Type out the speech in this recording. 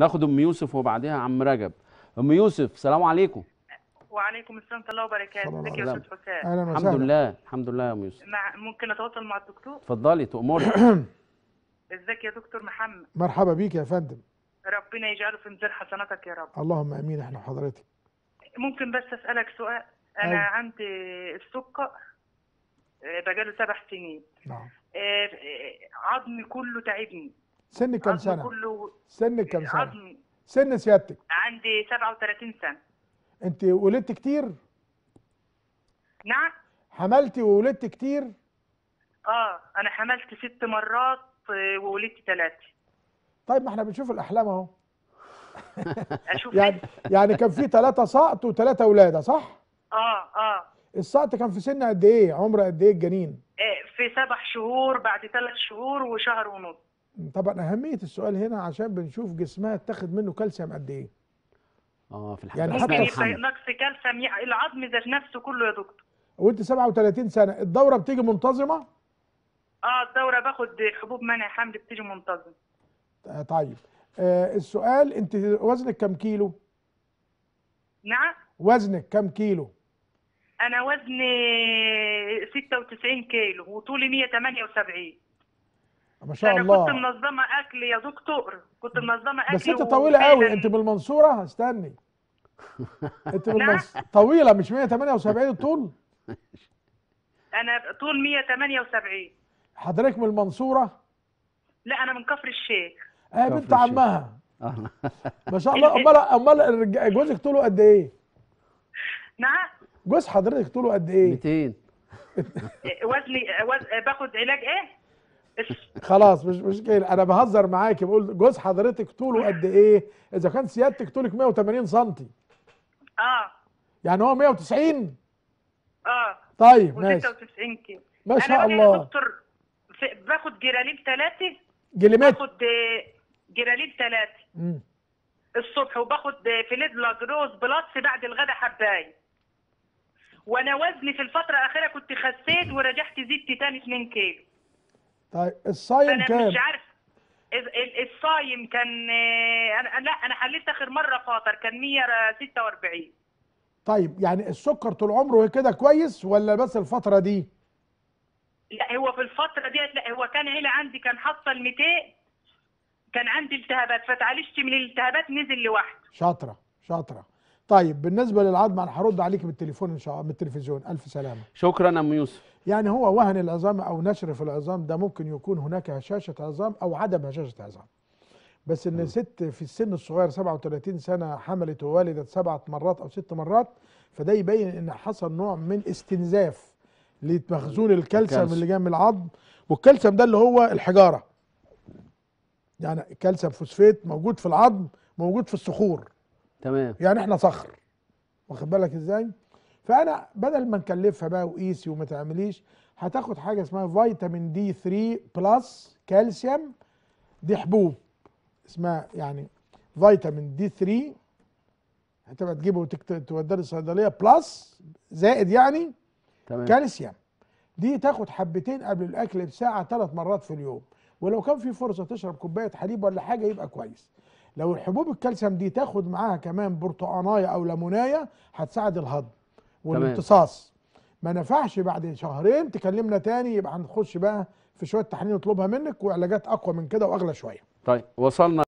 ناخد ام يوسف وبعدها عم رجب. ام يوسف السلام عليكم. وعليكم السلام ورحمه الله وبركاته. ازيك يا استاذ حسام؟ اهلا وسهلا. الحمد لله الحمد لله يا ام يوسف. ممكن اتواصل مع الدكتور؟ اتفضلي تؤمري. ازيك يا دكتور محمد؟ مرحبا بيك يا فندم. ربنا يجعله في ميزان حسناتك يا رب. اللهم امين. احنا وحضرتك. ممكن بس اسالك سؤال؟ انا عندي السكر بقاله 7 سنين. نعم. عظمي كله تعبني. سنك كم سنه؟ كله سنك كم سنه؟ عظمي سن سيادتك؟ عندي 37 سنه. انت ولدت كتير؟ نعم. حملتي وولدت كتير؟ اه انا حملت 6 مرات وولدت 3. طيب ما احنا بنشوف الاحلام اهو. اشوف يعني كان في 3 سقط و3 ولاده صح؟ اه. السقط كان في سن قد ايه؟ عمر قد ايه الجنين؟ في 7 شهور بعد 3 شهور وشهر ونص. طبعا اهميه السؤال هنا عشان بنشوف جسمها اتاخد منه كالسيوم قد ايه؟ في الحمام يعني حتى نقص كالسيوم العظم ذات نفسه كله يا دكتور. وانت 37 سنه الدوره بتيجي منتظمه؟ الدوره باخد حبوب منع حمل بتيجي منتظمه. طيب السؤال انت وزنك كم كيلو؟ نعم وزنك كم كيلو؟ انا وزني 96 كيلو وطولي 178. ما شاء الله. انا كنت منظمه اكل يا دكتور، كنت منظمه اكل بس انت طويله قوي. انت من المنصوره؟ استني انت من المنصوره طويله مش 178 الطول؟ انا طول 178. حضرتك من المنصوره؟ لا انا من كفر الشيخ. بنت عمها. ما شاء الله. امال جوزك طوله قد ايه؟ نعم جوز حضرتك طوله قد ايه؟ 200. وزني باخد علاج ايه؟ خلاص مش مشكله انا بهزر معاكي. بقول جوز حضرتك طوله قد ايه؟ اذا كان سيادتك طولك 180 سم يعني هو 190 طيب ماشي. 96 كيلو ما شاء الله. انا دكتور باخد جراليب 3 الصبح وباخد في ليبلاج روز بلاطش بعد الغداء حبايه. وانا وزني في الفتره الاخيره كنت خسيت ورجعت زدت تاني 2 كيلو. طيب الصايم كام؟ انا مش عارف. الصايم كان انا حليت اخر مره فاطر كان 146. طيب يعني السكر طول عمره كده كويس ولا بس الفتره دي؟ لا هو في الفتره ديت لا هو كان عيله عندي كان حصل 200 كان عندي التهابات فتعالجت من الالتهابات نزل لوحده. شاطره شاطره. طيب بالنسبه للعظم انا هرد عليك بالتليفون ان شاء الله من التلفزيون. الف سلامه. شكرا يا ام يوسف. يعني هو وهن العظام او نشر في العظام ده ممكن يكون هناك هشاشه عظام او عدم هشاشه عظام. بس ان ست في السن الصغير 37 سنه حملت ووالدت 7 مرات او 6 مرات فده يبين ان حصل نوع من استنزاف لمخزون الكالسيوم اللي جاي من العظم. والكالسيوم ده اللي هو الحجاره. يعني الكالسيوم فوسفات موجود في العظم موجود في الصخور. تمام. يعني احنا صخر واخد بالك ازاي؟ فانا بدل ما نكلفها بقى وقيسي وما تعمليش هتاخد حاجه اسمها فيتامين دي 3 بلس كالسيوم. دي حبوب اسمها يعني فيتامين دي 3 هتبقى تجيبه وتوديه للصيدليه بلس زائد يعني كالسيوم. دي تاخد حبتين قبل الاكل بساعه 3 مرات في اليوم. ولو كان في فرصه تشرب كوبايه حليب ولا حاجه يبقى كويس. لو الحبوب الكالسيوم دي تاخد معاها كمان برتقانايه او ليمونية هتساعد الهضم والامتصاص. ما نفعش بعد 2 شهر تكلمنا تاني يبقى هنخش بقى في شويه تحاليل نطلبها منك وعلاجات اقوى من كده واغلى شويه. طيب وصلنا